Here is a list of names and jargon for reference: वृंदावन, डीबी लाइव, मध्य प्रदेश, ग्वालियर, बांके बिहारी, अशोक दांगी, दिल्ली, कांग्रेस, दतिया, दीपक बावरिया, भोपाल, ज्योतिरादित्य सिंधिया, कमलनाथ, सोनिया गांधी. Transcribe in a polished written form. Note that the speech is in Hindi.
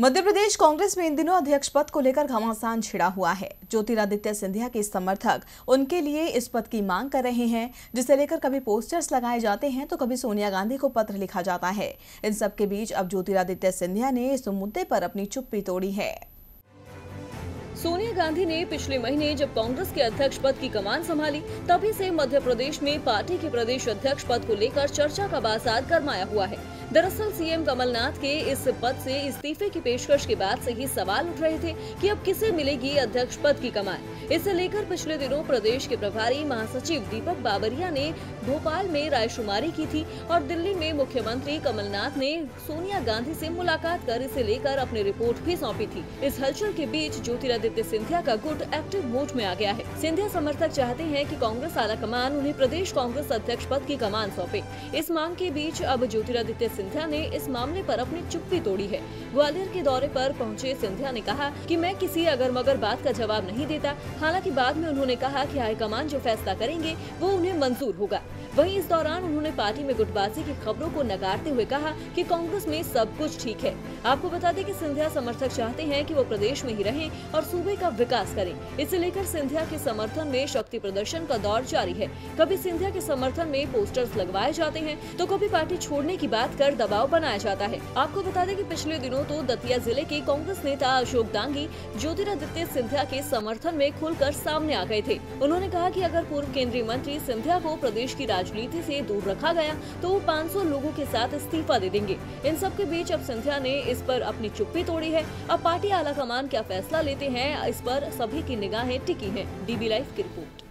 मध्य प्रदेश कांग्रेस में इन दिनों अध्यक्ष पद को लेकर घमासान छिड़ा हुआ है। ज्योतिरादित्य सिंधिया के समर्थक उनके लिए इस पद की मांग कर रहे हैं, जिसे लेकर कभी पोस्टर्स लगाए जाते हैं तो कभी सोनिया गांधी को पत्र लिखा जाता है। इन सब के बीच अब ज्योतिरादित्य सिंधिया ने इस मुद्दे पर अपनी चुप्पी तोड़ी है। सोनिया गांधी ने पिछले महीने जब कांग्रेस के अध्यक्ष पद की कमान संभाली, तभी से मध्य प्रदेश में पार्टी के प्रदेश अध्यक्ष पद को लेकर चर्चा का बाजार गरमाया हुआ है। दरअसल सीएम कमलनाथ के इस पद से इस्तीफे की पेशकश के बाद से ही सवाल उठ रहे थे कि अब किसे मिलेगी अध्यक्ष पद की कमान। इसे लेकर पिछले दिनों प्रदेश के प्रभारी महासचिव दीपक बावरिया ने भोपाल में रायशुमारी की थी और दिल्ली में मुख्यमंत्री कमलनाथ ने सोनिया गांधी से मुलाकात कर इसे लेकर अपनी रिपोर्ट भी सौंपी थी। इस हलचल के बीच ज्योतिरादित्य सिंधिया का गुट एक्टिव मोड में आ गया है। सिंधिया समर्थक चाहते हैं कि कांग्रेस आला कमान उन्हें प्रदेश कांग्रेस अध्यक्ष पद की कमान सौंपे। इस मांग के बीच अब ज्योतिरादित्य सिंधिया ने इस मामले पर अपनी चुप्पी तोड़ी है। ग्वालियर के दौरे पर पहुंचे सिंधिया ने कहा कि मैं किसी अगर मगर बात का जवाब नहीं देता। हालांकि बाद में उन्होंने कहा कि हाईकमान जो फैसला करेंगे वो उन्हें मंजूर होगा। वहीं इस दौरान उन्होंने पार्टी में गुटबाजी की खबरों को नकारते हुए कहा कि कांग्रेस में सब कुछ ठीक है। आपको बता दें कि सिंधिया समर्थक चाहते हैं कि वो प्रदेश में ही रहें और सूबे का विकास करें। इसे लेकर सिंधिया के समर्थन में शक्ति प्रदर्शन का दौर जारी है। कभी सिंधिया के समर्थन में पोस्टर्स लगवाए जाते हैं तो कभी पार्टी छोड़ने की बात कर दबाव बनाया जाता है। आपको बता दें कि पिछले दिनों तो दतिया जिले के कांग्रेस नेता अशोक दांगी ज्योतिरादित्य सिंधिया के समर्थन में खुलकर सामने आ गए थे। उन्होंने कहा कि अगर पूर्व केंद्रीय मंत्री सिंधिया को प्रदेश की राजनीति से दूर रखा गया तो वो 500 लोगों के साथ इस्तीफा दे देंगे। इन सब के बीच अब सिंधिया ने इस पर अपनी चुप्पी तोड़ी है। अब पार्टी आला कमान क्या फैसला लेते हैं, इस पर सभी की निगाहें टिकी है। डीबी लाइव की रिपोर्ट।